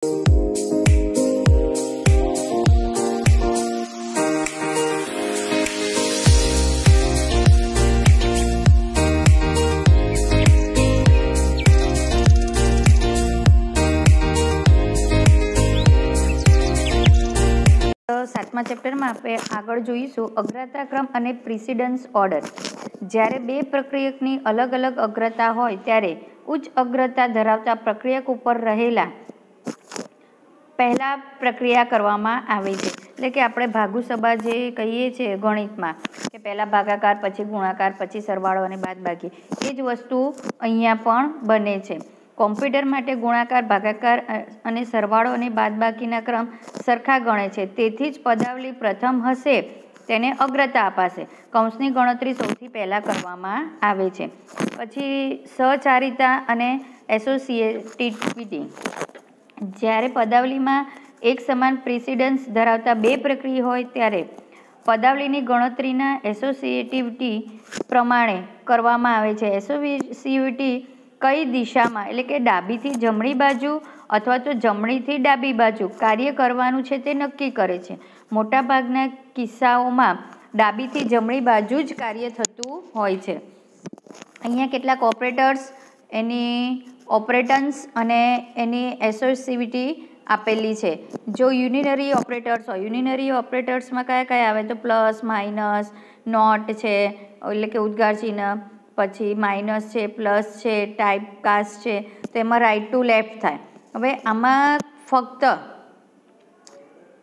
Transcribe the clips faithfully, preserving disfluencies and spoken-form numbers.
सातमा चैप्टर में आपणे आगळ जोईशुं अग्रताक्रम अने प्रिसिडन्स ऑर्डर। ज्यारे बे प्रक्रियकनी अलग अलग अग्रता होय त्यारे उच्च अग्रता धरावता प्रक्रियक उपर रहेला पहला प्रक्रिया करवामां आवे छे। एटले के आपणे भागुसभा जे कहीए छे गणितमां के पहला भागाकार पछी गुणाकार पछी सरवाळो अने बादबाकी, ए ज वस्तु अहींया पण बने छे। કોમ્પ્યુટર માટે ગુણાકાર ભાગાકાર અને સરવાળો અને બાદબાકીના ક્રમ સરખા ગણે છે, તેથી જ પદાવલી પ્રથમ હશે તેને અગ્રતા અપાશે। કૌંસની ગણતરી સૌથી પહેલાં કરવામાં આવે છે। પછી સહચારિતા અને એસોસિએટિવિટી, જ્યારે પદાવલીમાં એક સમાન પ્રિસિડન્સ ધરાવતા બે પ્રક્રિયા હોય ત્યારે પદાવલીની ગણતરીના એસોસિએટિવિટી પ્રમાણે કરવામાં આવે છે। એસોસિએટિવિટી कई दिशा में एटले के डाबी थी जमणी बाजू अथवा तो जमणी थी डाबी बाजू कार्य करवानुं छे ते नक्की करे छे। मोटा भागना किस्साओमां डाबी थी जमणी बाजू ज कार्य थतुं होय छे। अहींया केटलाक ऑपरेटर्स एनी ऑपरेटन्स अने एनी एसोसिएटिविटी आपेली छे। जो यूनिनरी ऑपरेटर्स होय, यूनिनरी ऑपरेटर्स में क्या क्या आवे तो प्लस माइनस नॉट है एटले के उद्गार चिन्ह, पछी माइनस है, प्लस है, टाइप कास्ट है, तो एम राइट टू लेफ्ट थाय। हवे आमा फक्त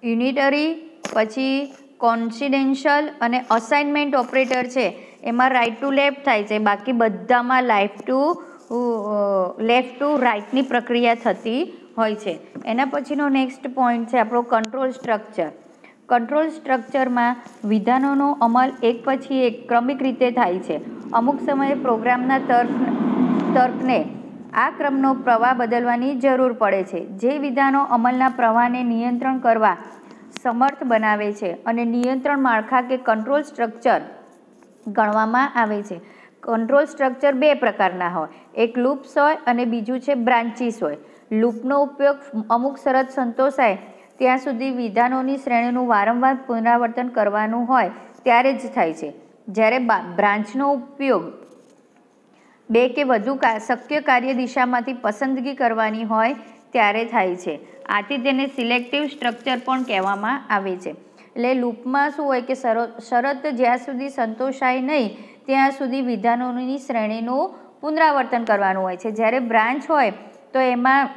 यूनिटरी पछी कॉन्सिडेंशियल अने असाइनमेंट ऑपरेटर है एम राइट टू लेफ्ट थाय छे, बाकी बधा में left to left to right नी प्रक्रिया थती होय छे। एना पछीनो नेक्स्ट पॉइंट है आपणो कंट्रोल स्ट्रक्चर। कंट्रोल स्ट्रक्चर में विधानों अमल एक पछी एक क्रमिक रीते थाय छे। अमुक समय प्रोग्रामना तर्क तर्कने आ क्रमनो प्रवाह बदलवानी जरूर पड़े छे, जे विधानों अमलना प्रवाहने नियंत्रण करवा समर्थ बनावे छे अने नियंत्रण माळखा के कंट्रोल स्ट्रक्चर गणवामां आवे छे। कंट्रोल स्ट्रक्चर बे प्रकारना होय, एक लूप्स होय अने बीजू छे ब्रांचीस होय। लूपनो उपयोग अमुक शरत संतोषाय त्यां सुधी विधानोनी श्रेणीनुं वारंवार पुनरावर्तन करवानुं होय त्यारे ज थाय छे। જ્યારે બ્રાન્ચનો ઉપયોગ બે કે વધુ શક્ય કાર્ય દિશામાંથી પસંદગી કરવાની હોય ત્યારે થાય છે, આથી તેને સિલેક્ટિવ સ્ટ્રક્ચર પણ કહેવામાં આવે છે। એટલે લૂપમાં શું હોય કે શરત જ્યાં સુધી સંતોષાય નહીં ત્યાં સુધી વિધાનોની શ્રેણીનું પુનરાવર્તન કરવાનું હોય છે। જ્યારે બ્રાન્ચ હોય તો એમાં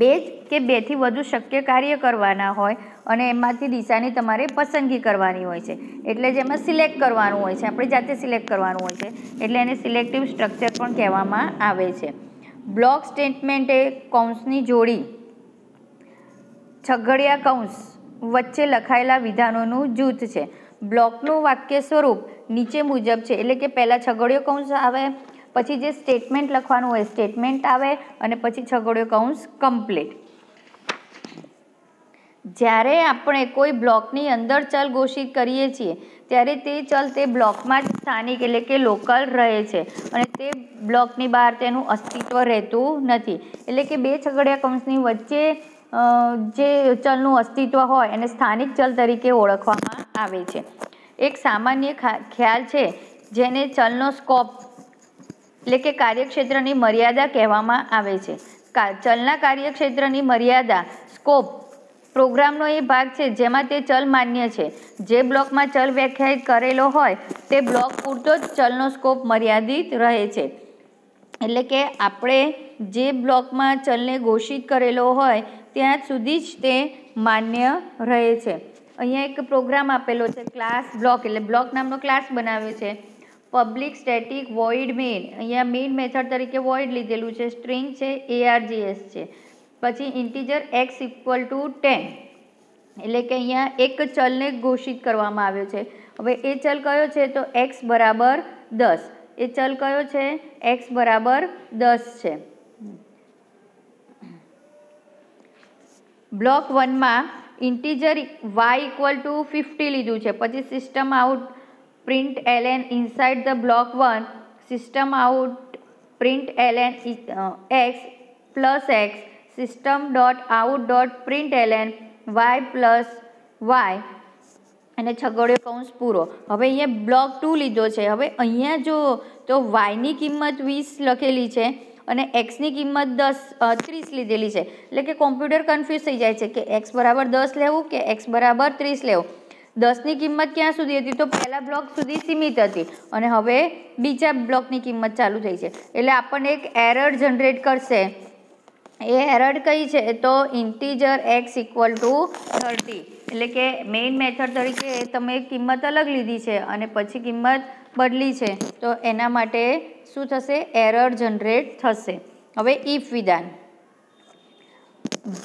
બે કે બેથી વધુ શક્ય કાર્ય કરવાના હોય અને એમાંથી દિશાની તમારે પસંદગી કરવાની હોય છે, એટલે જેમાં સિલેક્ટ કરવાનું હોય છે, આપણે જાતે સિલેક્ટ કરવાનું હોય છે, એટલે એને સિલેક્ટિવ સ્ટ્રક્ચર પણ કહેવામાં આવે છે। બ્લોક સ્ટેટમેન્ટ એ કૌંસની જોડી છગડિયા કૌંસ વચ્ચે લખાયેલા વિધાનોનું જૂથ છે। બ્લોકનું વાક્ય સ્વરૂપ નીચે મુજબ છે, એટલે કે પહેલાં છગડિયો કૌંસ આવે, પછી જે સ્ટેટમેન્ટ લખવાનું હોય સ્ટેટમેન્ટ આવે અને પછી છગડિયો કૌંસ કમ્પ્લીટ। જ્યારે આપણે કોઈ બ્લોકની અંદર ચલ ઘોષિત કરીએ છીએ ત્યારે તે ચલ તે બ્લોકમાં જ સ્થાનિક એટલે કે લોકલ રહે છે અને તે બ્લોકની બહાર તેનું અસ્તિત્વ રહેતું નથી। એટલે કે બે છગડિયા કૌંસની વચ્ચે જે ચલનું અસ્તિત્વ હોય એને સ્થાનિક ચલ તરીકે ઓળખવામાં આવે છે। એક સામાન્ય ખ્યાલ છે જેને ચલનો સ્કોપ એટલે કે કાર્યક્ષેત્રની મર્યાદા કહેવામાં આવે છે। ચલના કાર્યક્ષેત્રની મર્યાદા સ્કોપ પ્રોગ્રામનો એ ભાગ છે જેમાં તે ચલ માન્ય છે। જે બ્લોકમાં ચલ વ્યાખ્યાયિત કરેલો હોય તે બ્લોક પૂરતો જ ચલનો સ્કોપ મર્યાદિત રહે છે। એટલે કે આપણે જે બ્લોકમાં ચલને ઘોષિત કરેલો હોય ત્યાં સુધી જ તે માન્ય રહે છે। અહીંયા એક પ્રોગ્રામ આપેલો છે ક્લાસ બ્લોક, એટલે બ્લોક નામનો ક્લાસ બનાવ્યો છે। પબ્લિક સ્ટેટિક વોઇડ મેઇન, અહીંયા મેઇન મેથડ તરીકે વોઇડ લીધેલું છે। સ્ટ્રિંગ છે એઆરજીએસ છે, પછી integer x equal to ten, એટલે કે અહીંયા એક ચલને ઘોષિત કરવામાં આવ્યો છે। હવે એ ચલ કયો છે તો એક્સ બરાબર દસ, એ ચલ કયો છે એક્સ બરાબર દસ છે। બ્લોક વનમાં integer y equal to fifty લીધું છે, પછી system out print ln inside the block one, system out print ln uh, x plus x, system dot out dot print L N y plus वाय अने छगड़ियो कौंस पूरो। हवे अहींया block to लीधो छे। हवे अहींया जो तो वाय नी किंमत वीस लखेली छे अने एक्स नी किंमत दस तीस लीधेली छे एटले के कॉम्प्यूटर कन्फ्यूज थई जाय छे के एक्स बराबर दस लेवू के एक्स बराबर तीस लेवू। दस नी किंमत क्यां सुधी हती तो पहला ब्लॉक सुधी सीमित हती अने हवे बीजा ब्लॉकनी किंमत चालू थई छे एटले आपणे एक एरर जनरेट करशे। ए एरर कई है तो integer x equal to thirty एटले के मेन मेथड तरीके तमे किंमत अलग लीधी है और पछी किंमत बदली है तो एना माटे शुं थशे एरर जनरेट थशे। हवे इफ विधान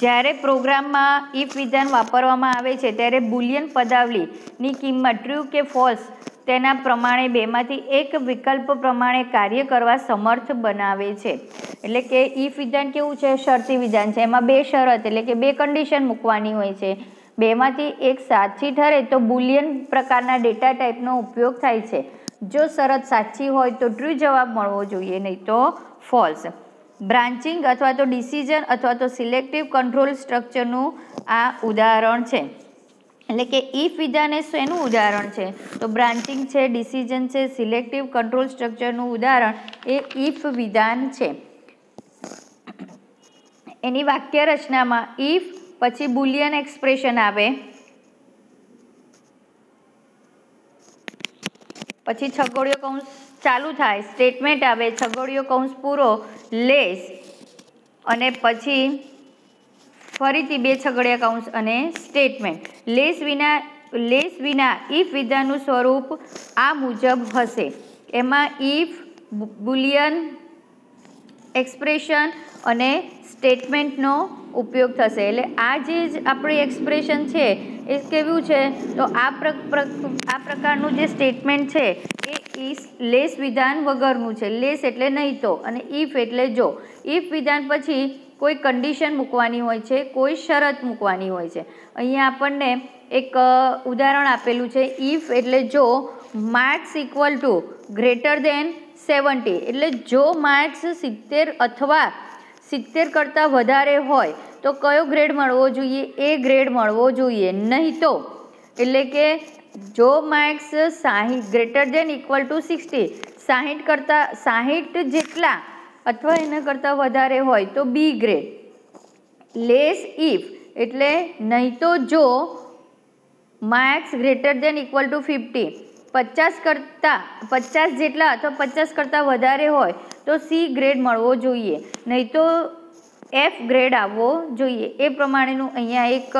જ્યારે પ્રોગ્રામમાં ઇફ વિધાન વાપરવામાં આવે છે ત્યારે બુલિયન પદાવલીની કિંમત ટ્રુ કે ફોલ્સ તેના પ્રમાણે બેમાંથી એક વિકલ્પ પ્રમાણે કાર્ય કરવા સમર્થ બનાવે છે। એટલે કે ઇફ વિધાન કેવું છે? શરતી વિધાન છે। એમાં બે શરત એટલે કે બે કન્ડિશન મૂકવાની હોય છે, બેમાંથી એક સાચી ઠરે તો બુલિયન પ્રકારના ડેટા ટાઈપનો ઉપયોગ થાય છે। જો શરત સાચી હોય તો ટ્રુ જવાબ મળવો જોઈએ, નહીં તો ફોલ્સ। બ્રાન્ચિંગ અથવા તો ડિસિઝન અથવા તો સિલેક્ટિવ કંટ્રોલ સ્ટ્રક્ચરનું આ ઉદાહરણ છે। એટલે કે ઇફ વિધાન એ શેનું ઉદાહરણ છે તો બ્રાન્ચિંગ છે, ડિસિઝન છે, સિલેક્ટિવ કંટ્રોલ સ્ટ્રક્ચરનું ઉદાહરણ એ ઇફ વિધાન છે। એની વાક્ય રચનામાં ઇફ પછી બુલિયન એક્સપ્રેશન આવે, પછી છગડીયો કૌંસ चालू थाय, स्टेटमेंट आवे, छगड़ियो कौंस पूरो, लेस अने पछी फरीथी बे छगड़िया कौंस अने स्टेटमेंट। लेस विना लेस विना इफ विधाननुं स्वरूप आ मुजब हशे। एमां इफ, बुलियन एक्सप्रेशन अने स्टेटमेंटनो उपयोग थशे। एटले आ जे आपणी एक्सप्रेशन छे ए केवुं छे तो आ प्र, प्र, आ प्रकारनुं जे स्टेटमेंट छे ए इस लेस विधान वगरनुं छे। लेस एटले नहीं तो अने इफ एटले जो। इफ विधान पछी कोई कंडिशन मूकवानी होय छे, कोई शरत मूकवानी होय छे। अहींया आपणने एक उदाहरण आपेलुं छे इफ एटले जो marks equal to greater than seventy एटले जो मार्क्स सित्तेर अथवा सित्तेर करता वधारे होय तो कयो ग्रेड मळवो जोईए? ए ग्रेड मळवो जोईए, नहीं तो एटले के जो मार्क्स साठ greater than equal to sixty साठ करता साठ जेटला अथवा एना करता वधारे होय तो बी ग्रेड। लेस इफ एटले नहीं तो जो marks greater than equal to fifty पचास करता पचास जेटला अथवा पचास करता वधारे होय तो सी ग्रेड मळवो जोईए, नहीं तो एफ ग्रेड आवो जोईए। ए प्रमाणेनुं अहींया एक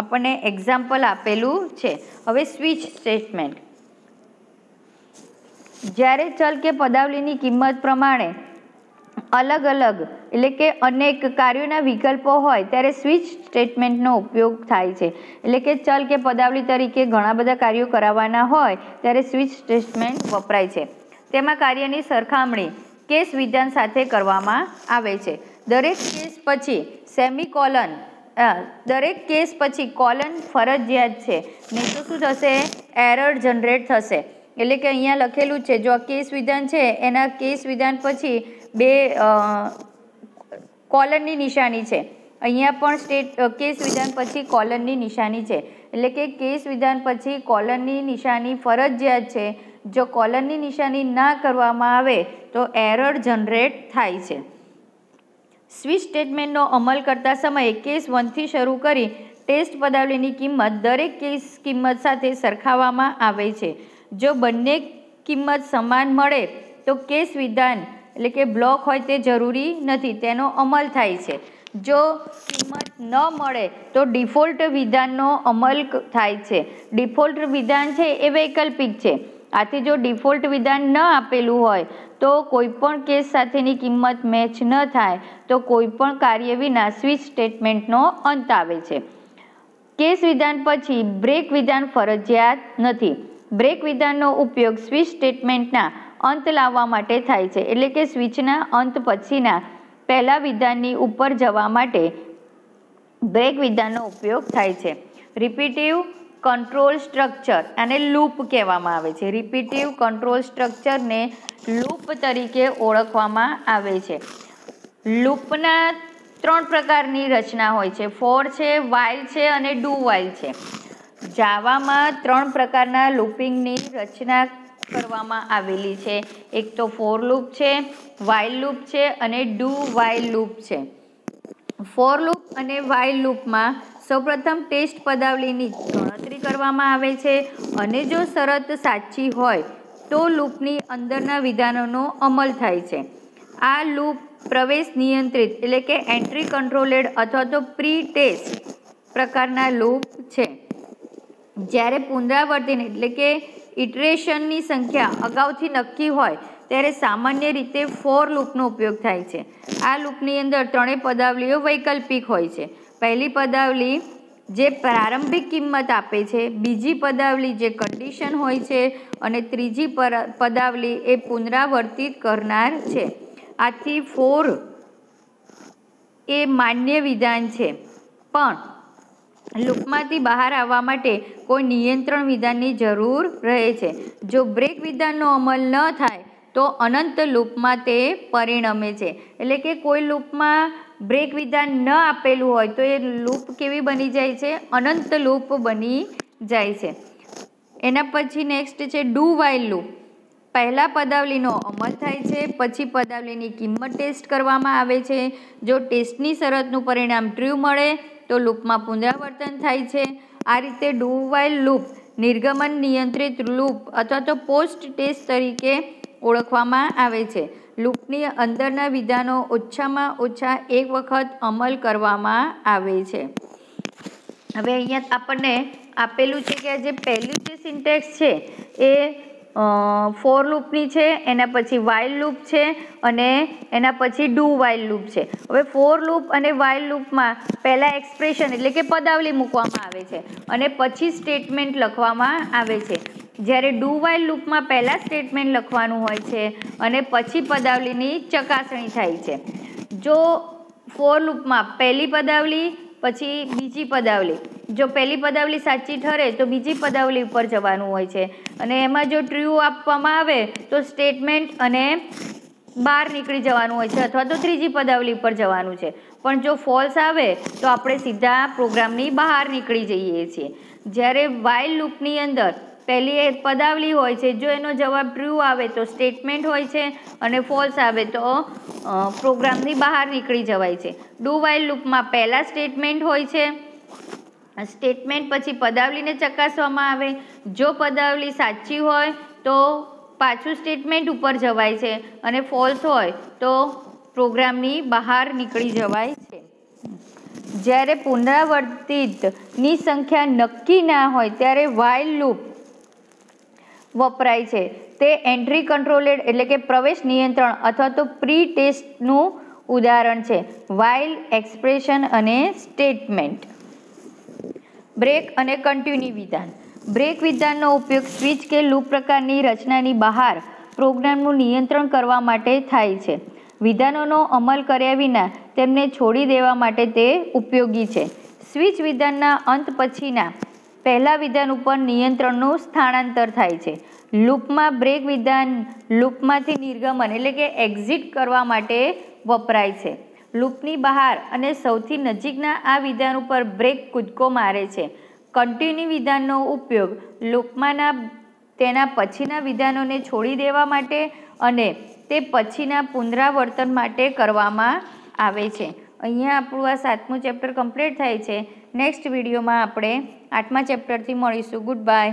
आपणे एक्जाम्पल आपेलू छे। हवे स्विच स्टेटमेंट ज्यारे चल के पदावलीनी किंमत प्रमाणे अलग अलग एटले के अनेक कार्योना विकल्पो होय त्यारे स्विच स्टेटमेंटनो उपयोग थाय छे। एटले के चल के पदावली तरीके घणा बधा कार्यो कराववाना होय त्यारे स्विच स्टेटमेंट वपराय छे। तेमां कार्यनी सरखामणी केस विधान साथे करवामां आवे छे। दरेक केस पछी सेमीकोलन दरेक केस पछी कोलन फरजियात छे, नहीं तो शुं थशे? एरर जनरेट थशे। एटले के अहींया लखेलुं छे जो आ केस विधान छे एना केस विधान पछी बे कोलननी निशानी है। अहींया पण स्टेट केस विधान पछी कोलननी निशानी है एटले के केस विधान पछी कोलननी निशानी फरजियात है। जो कोलननी निशानी ना करवामां आवे तो एरर जनरेट थाय छे। स्विच स्टेटमेंटनो अमल करता समय केस वन थी शुरू करी टेस्ट पदावलीनी किंमत दरेक केस किंमत साथे सरखावामां आवे छे। जो बंने किंमत समान मळे तो केस विधान एटले के ब्लॉक होय ते जरूरी नथी तेनो अमल थाय छे। जो किंमत न मळे तो डिफोल्ट विधाननो अमल थाय छे। डिफोल्ट विधान छे ए वैकल्पिक छे, आथी जो डिफोल्ट विधान न आपेलुं होय तो कोईपण केस साथेनी किंमत मेच न थाय तो कोईपण कार्य विना स्विच स्टेटमेंटनो अंत आवे छे। केस विधान पछी ब्रेक विधान फरजियात नथी। ब्रेक विधाननो उपयोग स्विच स्टेटमेंटना अंत लाववा माटे थाय छे। एटले के स्विचना अंत पछीना पहला विधाननी उपर जवा माटे ब्रेक विधाननो उपयोग थाय छे। रिपीटिव कंट्रोल स्ट्रक्चर आने लूप कहेवामां आवे छे। रिपीटिव कंट्रोल स्ट्रक्चर ने लूप तरीके ओळखवामां आवे छे। लूपना ત્રણ પ્રકારની રચના હોય છે, ફોર છે, વાઇલ છે અને ડુ વાઇલ છે. જાવામાં ત્રણ પ્રકારના લૂપિંગની રચના કરવામાં આવેલી છે. એક તો ફોર લૂપ છે, વાઇલ લૂપ છે અને ડુ વાઇલ લૂપ છે. ફોર લૂપ અને વાઇલ લૂપમાં સૌપ્રથમ ટેસ્ટ પદાવલીની ગણતરી કરવામાં આવે છે અને જો શરત સાચી હોય તો લૂપની અંદરના વિધાનોનો અમલ થાય છે. આ લૂપ પ્રવેશ નિયંત્રિત એટલે કે એન્ટ્રી કંટ્રોલેડ અથવા તો પ્રી ટેસ્ટ પ્રકારના લૂપ છે. જ્યારે પુનરાવર્તન એટલે કે ઇટરેશનની સંખ્યા અગાઉથી નક્કી હોય ત્યારે સામાન્ય રીતે ફોર લૂપનો ઉપયોગ થાય છે. આ લૂપની અંદર ત્રણેય પદાવલીઓ વૈકલ્પિક હોય છે. પહેલી પદાવલી જે પ્રારંભિક કિંમત આપે છે, બીજી પદાવલી જે કન્ડિશન હોય છે અને ત્રીજી પદાવલી એ પુનરાવર્તિત કરનાર છે. આથી ફોર એ માન્ય વિધાન છે, પણ લૂપમાંથી બહાર આવવા માટે કોઈ નિયંત્રણ વિધાનની જરૂર રહે છે. જો બ્રેક વિધાનનો અમલ ન થાય તો અનંત લૂપમાં તે પરિણમે છે. એટલે કે કોઈ લૂપમાં બ્રેક વિધાન ન આપેલું હોય તો એ લૂપ કેવી બની જાય છે? અનંત લૂપ બની જાય છે. એના પછી નેક્સ્ટ છે ડુ વાઇલ લૂપ. પહેલાં પદાવલીનો અમલ થાય છે, પછી પદાવલીની કિંમત ટેસ્ટ કરવામાં આવે છે. જો ટેસ્ટની શરતનું પરિણામ ટ્રુ મળે તો લૂપમાં પુનરાવર્તન થાય છે. આ રીતે ડુ વાઇલ લૂપ નિર્ગમન નિયંત્રિત લૂપ અથવા તો પોસ્ટ ટેસ્ટ તરીકે ઓળખવામાં આવે છે. લૂપની અંદરના વિધાનો ઓછામાં ઓછા એક વખત અમલ કરવામાં આવે છે. હવે અહીંયા આપણને આપેલું છે કે જે પહેલું જે સિન્ટેક્સ છે એ ફોર લૂપની છે, એના પછી વાઇલ લૂપ છે અને એના પછી ડુ વાઇલ લૂપ છે. હવે ફોર લૂપ અને વાઇલ લૂપમાં પહેલાં એક્સપ્રેશન એટલે કે પદાવલી મૂકવામાં આવે છે અને પછી સ્ટેટમેન્ટ લખવામાં આવે છે. જ્યારે ડુ વાઇલ લૂપમાં પહેલાં સ્ટેટમેન્ટ લખવાનું હોય છે અને પછી પદાવલીની ચકાસણી થાય છે. જો ફોર લૂપમાં પહેલી પદાવલી પછી બીજી પદાવલી, જો પહેલી પદાવલી સાચી ઠરે તો બીજી પદાવલી ઉપર જવાનું હોય છે અને એમાં જો ટ્રુ આપવામાં આવે તો સ્ટેટમેન્ટ અને બહાર નીકળી જવાનું હોય છે અથવા તો ત્રીજી પદાવલી ઉપર જવાનું છે. પણ જો ફોલ્સ આવે તો આપણે સીધા પ્રોગ્રામની બહાર નીકળી જઈએ છીએ. જ્યારે વાઇલ લૂપની અંદર પહેલી એક પદાવલી હોય છે, જો એનો જવાબ ટ્રુ આવે તો સ્ટેટમેન્ટ હોય છે અને ફોલ્સ આવે તો પ્રોગ્રામની બહાર નીકળી જવાય છે. ડુ વાઇલ લૂપમાં પહેલાં સ્ટેટમેન્ટ હોય છે, સ્ટેટમેન્ટ પછી પદાવલીને ચકાસવામાં આવે. જો પદાવલી સાચી હોય તો પાછું સ્ટેટમેન્ટ ઉપર જવાય છે અને ફોલ્સ હોય તો પ્રોગ્રામની બહાર નીકળી જવાય છે. જ્યારે પુનરાવર્તિતની સંખ્યા નક્કી ના હોય ત્યારે વાઇલ લૂપ વપરાય છે. તે એન્ટ્રી કંટ્રોલેડ એટલે કે પ્રવેશ નિયંત્રણ અથવા તો પ્રી ટેસ્ટનું ઉદાહરણ છે. વાઇલ, એક્સપ્રેશન અને સ્ટેટમેન્ટ. બ્રેક અને કન્ટિન્યુ વિધાન. બ્રેક વિધાનનો ઉપયોગ સ્વિચ કે લૂપ પ્રકારની રચનાની બહાર પ્રોગ્રામનું નિયંત્રણ કરવા માટે થાય છે. વિધાનોનો અમલ કર્યા વિના તેમને છોડી દેવા માટે તે ઉપયોગી છે. સ્વિચ વિધાનના અંત પછીના પહેલા વિધાન ઉપર નિયંત્રણનું સ્થાનાંતર થાય છે. લૂપમાં બ્રેક વિધાન લૂપમાંથી નિર્ગમન એટલે કે એક્ઝિટ કરવા માટે વપરાય છે. લૂપની બહાર અને સૌથી નજીકના આ વિધાન ઉપર બ્રેક કૂદકો મારે છે. કન્ટિન્યુ વિધાનનો ઉપયોગ લૂપમાંના તેના પછીના વિધાનોને છોડી દેવા માટે અને તે પછીના પુનરાવર્તન માટે કરવામાં આવે છે. અહીંયા આપણું આ સાતમું ચેપ્ટર કમ્પ્લીટ થાય છે. નેક્સ્ટ વિડીયોમાં આપણે આઠમા ચેપ્ટરથી મળીશું. Good by.